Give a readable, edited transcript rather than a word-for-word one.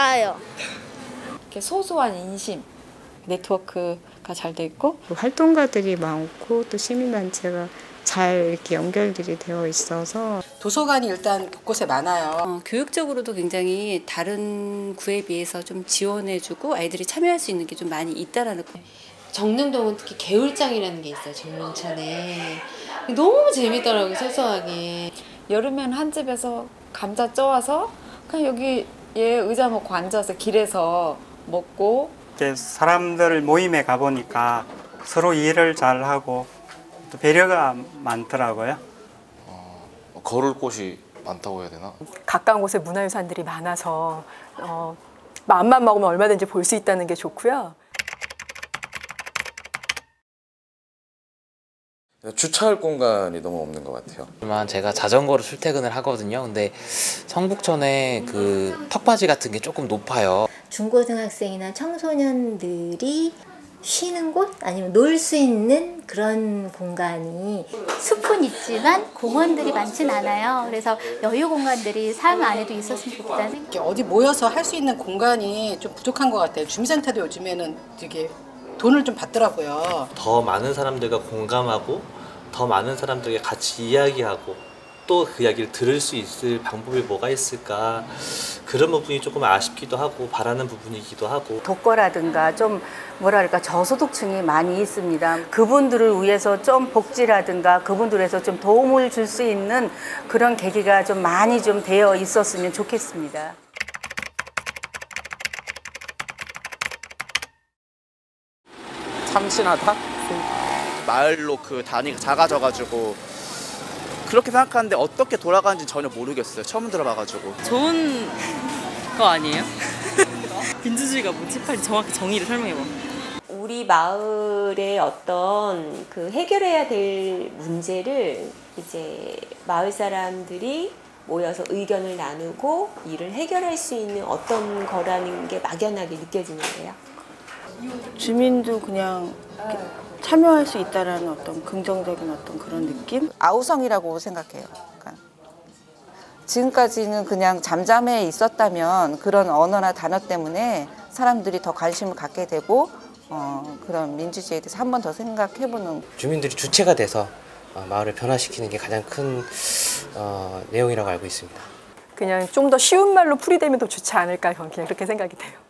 가요. 이렇게 소소한 인심 네트워크가 잘 돼 있고 활동가들이 많고 또 시민단체가 잘 이렇게 연결들이 되어 있어서 도서관이 일단 곳곳에 많아요. 교육적으로도 굉장히 다른 구에 비해서 좀 지원해주고 아이들이 참여할 수 있는 게 좀 많이 있다라는 거. 정릉동은 특히 개울장이라는 게 있어요. 정릉천에 너무 재밌더라고요. 소소하게 여름엔 한 집에서 감자 쪄와서 그냥 여기 얘 의자 먹고 앉아서 길에서 먹고 이제 사람들 모임에 가보니까 서로 이해를 잘 하고 또 배려가 많더라고요. 걸을 곳이 많다고 해야 되나? 가까운 곳에 문화유산들이 많아서 마음만 먹으면 얼마든지 볼 수 있다는 게 좋고요. 주차할 공간이 너무 없는 것 같아요. 하지만 제가 자전거로 출퇴근을 하거든요. 근데 성북천에 그 턱받이 같은 게 조금 높아요. 중고등학생이나 청소년들이 쉬는 곳? 아니면 놀 수 있는 그런 공간이 숲은 있지만 공원들이 많진 않아요. 그래서 여유 공간들이 삶 안에도 있었으면 좋겠다는 생각. 어디 모여서 할 수 있는 공간이 좀 부족한 것 같아요. 주민센터도 요즘에는 되게 돈을 좀 받더라고요. 더 많은 사람들과 공감하고 더 많은 사람들과 같이 이야기하고 또 그 이야기를 들을 수 있을 방법이 뭐가 있을까, 그런 부분이 조금 아쉽기도 하고 바라는 부분이기도 하고. 독거라든가 좀 뭐랄까 저소득층이 많이 있습니다. 그분들을 위해서 좀 복지라든가 그분들에서 좀 도움을 줄 수 있는 그런 계기가 좀 많이 좀 되어 있었으면 좋겠습니다. 참신하다? 마을로 그 단위가 작아져가지고 그렇게 생각하는데 어떻게 돌아가는지 전혀 모르겠어요. 처음 들어봐가지고. 좋은 거 아니에요? 민주주의가 뭔지 빨리 정확히 정의를 설명해봐. 우리 마을의 어떤 그 해결해야 될 문제를 이제 마을 사람들이 모여서 의견을 나누고 일을 해결할 수 있는 어떤 거라는 게 막연하게 느껴지는데요. 주민도 그냥 참여할 수 있다라는 어떤 긍정적인 어떤 그런 느낌? 아우성이라고 생각해요. 그러니까 지금까지는 그냥 잠잠해 있었다면 그런 언어나 단어 때문에 사람들이 더 관심을 갖게 되고 그런 민주주의에 대해서 한 번 더 생각해보는. 주민들이 주체가 돼서 마을을 변화시키는 게 가장 큰 내용이라고 알고 있습니다. 그냥 좀 더 쉬운 말로 풀이되면 더 좋지 않을까 그냥 그렇게 생각이 돼요.